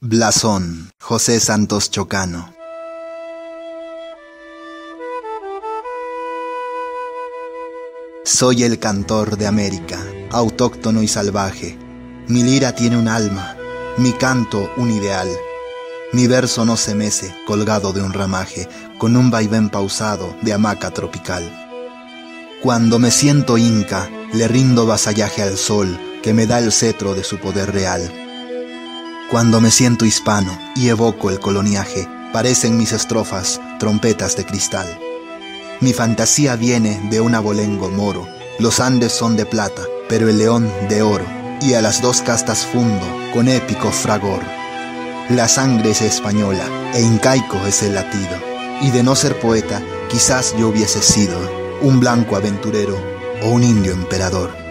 Blasón, José Santos Chocano. Soy el cantor de América, autóctono y salvaje. Mi lira tiene un alma, mi canto un ideal. Mi verso no se mece, colgado de un ramaje, con un vaivén pausado de hamaca tropical. Cuando me siento inca, le rindo vasallaje al sol, que me da el cetro de su poder real. Cuando me siento hispano y evoco el coloniaje, parecen mis estrofas trompetas de cristal. Mi fantasía viene de un abolengo moro, los Andes son de plata, pero el león de oro, y a las dos castas fundo con épico fragor. La sangre es española e incaico es el latido, y de no ser poeta, quizás yo hubiese sido un blanco aventurero o un indio emperador.